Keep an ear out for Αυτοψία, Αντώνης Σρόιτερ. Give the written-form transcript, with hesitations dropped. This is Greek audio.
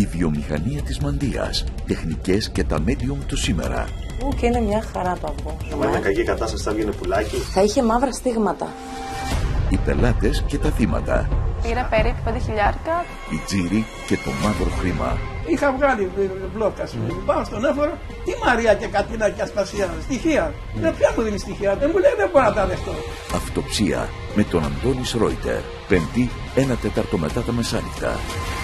Η βιομηχανία της μανδύας, τεχνικές και τα medium του σήμερα. Και είναι μια χαρά το αυγό. Με μια κακή κατάσταση θα βγει πουλάκι. Θα είχε μαύρα στίγματα. Οι πελάτες και τα θύματα. Πήρα περίπου 5.000. Η τζίρι και το μαύρο χρήμα. Είχα βγάλει βλόκα. Πάω στον έφορο. Τι Μαρία και Κατίνα και Ασπασία. Στοιχεία. Δεν πια μου δίνει στοιχεία. Δεν μου λέει δεν μπορώ να τα δεχτώ. Αυτοψία με τον Αντώνη Σρόιτερ. Πέμπτη, 1 τέταρτο μετά τα μεσάνυχτα.